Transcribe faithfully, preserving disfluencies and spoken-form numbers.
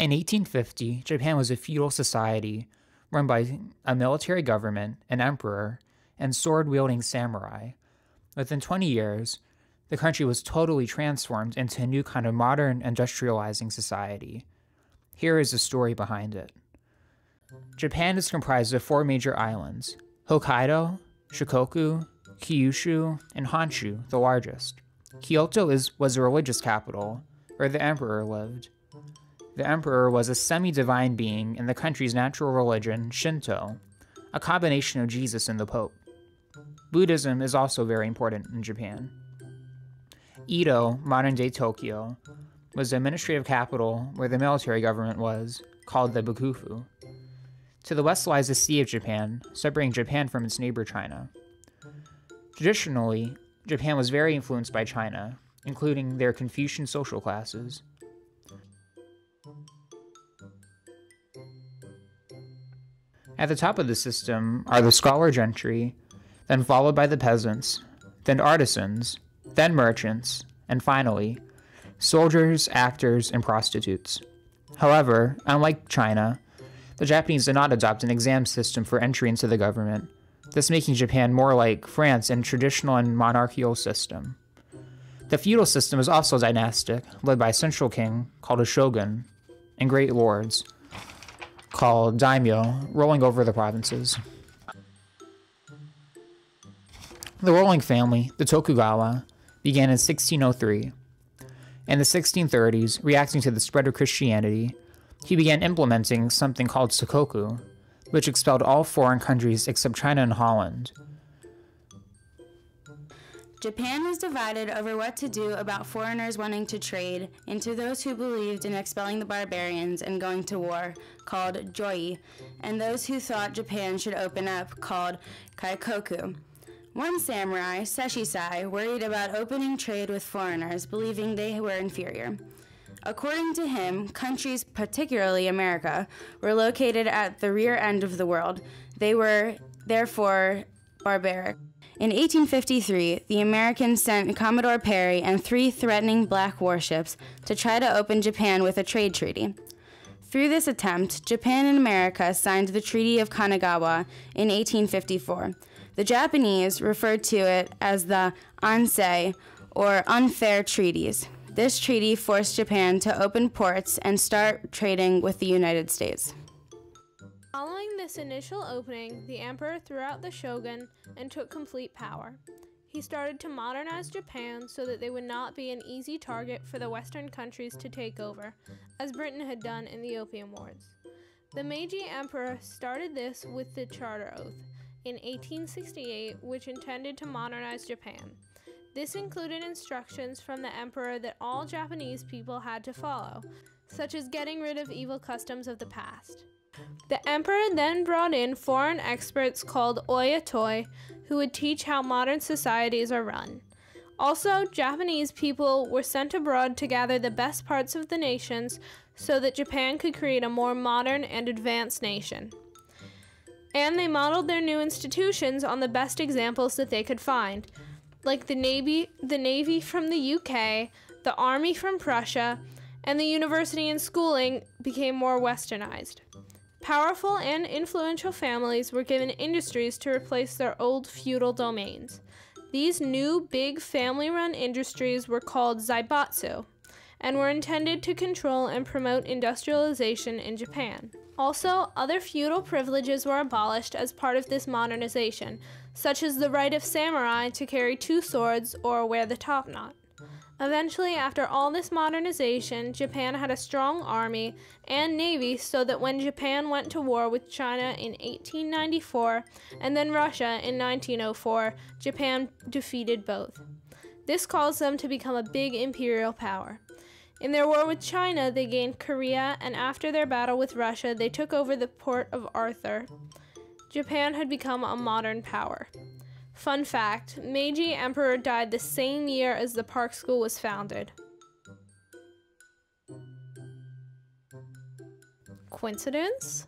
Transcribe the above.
In eighteen fifty, Japan was a feudal society run by a military government, an emperor, and sword-wielding samurai. Within twenty years, the country was totally transformed into a new kind of modern industrializing society. Here is the story behind it. Japan is comprised of four major islands: Hokkaido, Shikoku, Kyushu, and Honshu, the largest. Kyoto is, was a religious capital, where the emperor lived. The emperor was a semi-divine being in the country's natural religion, Shinto, a combination of Jesus and the Pope. Buddhism is also very important in Japan. Edo, modern-day Tokyo, was the administrative capital where the military government was, called the Bakufu. To the west lies the Sea of Japan, separating Japan from its neighbor China. Traditionally, Japan was very influenced by China, including their Confucian social classes. At the top of the system are the scholar gentry, then followed by the peasants, then artisans, then merchants, and finally, soldiers, actors, and prostitutes. However, unlike China, the Japanese did not adopt an exam system for entry into the government, thus making Japan more like France in a traditional and monarchical system. The feudal system was also dynastic, led by a central king, called a shogun, and great lords, called daimyo, rolling over the provinces. The ruling family, the Tokugawa, began in sixteen oh three. In the sixteen thirties, reacting to the spread of Christianity, he began implementing something called sakoku, which expelled all foreign countries except China and Holland. Japan was divided over what to do about foreigners wanting to trade, into those who believed in expelling the barbarians and going to war, called Jōi, and those who thought Japan should open up, called Kaikoku. One samurai, Sesshū, worried about opening trade with foreigners, believing they were inferior. According to him, countries, particularly America, were located at the rear end of the world. They were, therefore, barbaric. In eighteen fifty-three, the Americans sent Commodore Perry and three threatening black warships to try to open Japan with a trade treaty. Through this attempt, Japan and America signed the Treaty of Kanagawa in eighteen fifty-four. The Japanese referred to it as the Ansei, or Unfair Treaties. This treaty forced Japan to open ports and start trading with the United States. Following this initial opening, the emperor threw out the shogun and took complete power. He started to modernize Japan so that they would not be an easy target for the Western countries to take over, as Britain had done in the Opium Wars. The Meiji Emperor started this with the Charter Oath in eighteen sixty-eight, which intended to modernize Japan. This included instructions from the emperor that all Japanese people had to follow, such as getting rid of evil customs of the past. The emperor then brought in foreign experts called Oyatoi, who would teach how modern societies are run. Also, Japanese people were sent abroad to gather the best parts of the nations so that Japan could create a more modern and advanced nation. And they modeled their new institutions on the best examples that they could find, like the Navy, the Navy from the U K, the Army from Prussia, and the university and schooling became more westernized. Powerful and influential families were given industries to replace their old feudal domains. These new big family-run industries were called zaibatsu, and were intended to control and promote industrialization in Japan. Also, other feudal privileges were abolished as part of this modernization, such as the right of samurai to carry two swords or wear the topknot. Eventually, after all this modernization, Japan had a strong army and navy so that when Japan went to war with China in eighteen ninety-four and then Russia in nineteen oh four, Japan defeated both. This caused them to become a big imperial power. In their war with China, they gained Korea, and after their battle with Russia, they took over the port of Arthur. Japan had become a modern power. Fun fact, Meiji Emperor died the same year as the Park School was founded. Coincidence?